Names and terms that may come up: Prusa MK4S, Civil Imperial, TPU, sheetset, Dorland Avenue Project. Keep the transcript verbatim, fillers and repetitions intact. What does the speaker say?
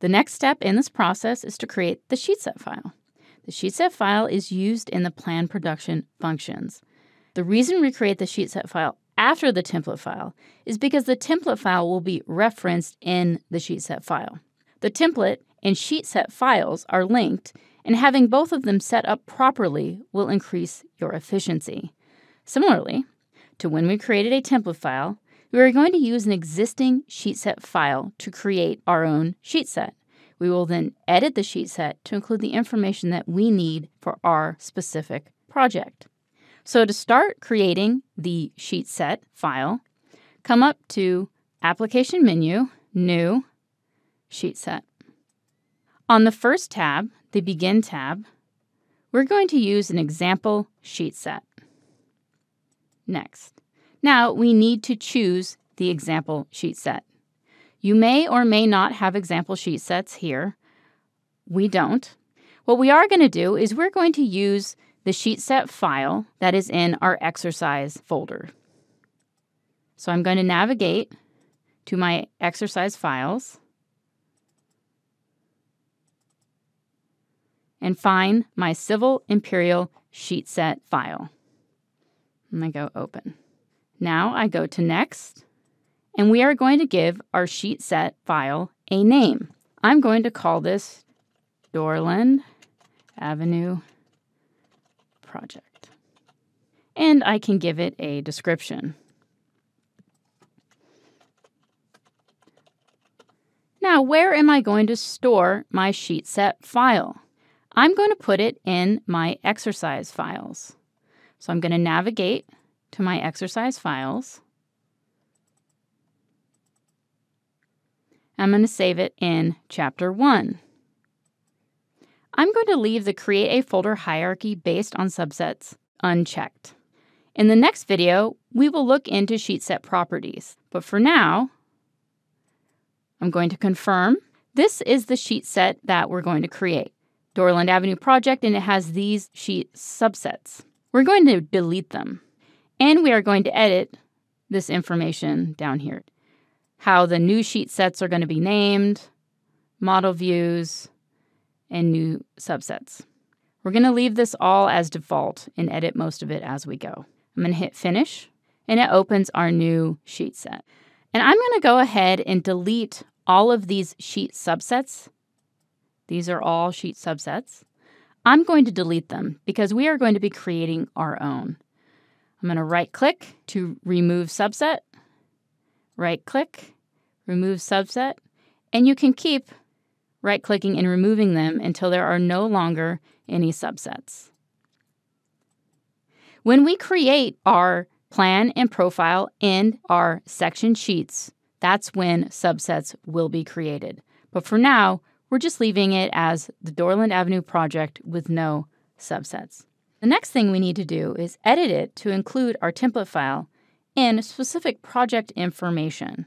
The next step in this process is to create the sheetset file. The sheetset file is used in the plan production functions. The reason we create the sheetset file after the template file is because the template file will be referenced in the sheetset file. The template and sheetset files are linked, and having both of them set up properly will increase your efficiency. Similarly, to when we created a template file, we are going to use an existing sheetset file to create our own sheetset. We will then edit the sheetset to include the information that we need for our specific project. So to start creating the sheetset file, come up to Application menu, New, Sheetset. On the first tab, the Begin tab, we're going to use an example sheetset. Next. Now we need to choose the example sheetset. You may or may not have example sheet sets here. We don't. What we are going to do is we're going to use the sheetset file that is in our exercise folder. So I'm going to navigate to my exercise files and find my Civil Imperial sheetset file. And I go open. Now I go to Next. And we are going to give our sheetset file a name. I'm going to call this Dorland Avenue Project. And I can give it a description. Now, where am I going to store my sheetset file? I'm going to put it in my exercise files. So I'm going to navigate to my exercise files. I'm going to save it in Chapter one. I'm going to leave the Create a Folder hierarchy based on subsets unchecked. In the next video, we will look into sheetset properties, but for now, I'm going to confirm this is the sheetset that we're going to create, Dorland Avenue Project, and it has these sheet subsets. We're going to delete them, and we are going to edit this information down here. How the new sheet sets are going to be named, model views, and new subsets. We're going to leave this all as default and edit most of it as we go. I'm going to hit Finish, and it opens our new sheet set. And I'm going to go ahead and delete all of these sheet subsets. These are all sheet subsets. I'm going to delete them because we are going to be creating our own. I'm going to right-click to remove subset, right-click, remove subset, and you can keep right-clicking and removing them until there are no longer any subsets. When we create our plan and profile and our section sheets, that's when subsets will be created. But for now, we're just leaving it as the Dorland Avenue Project with no subsets. The next thing we need to do is edit it to include our template file and specific project information.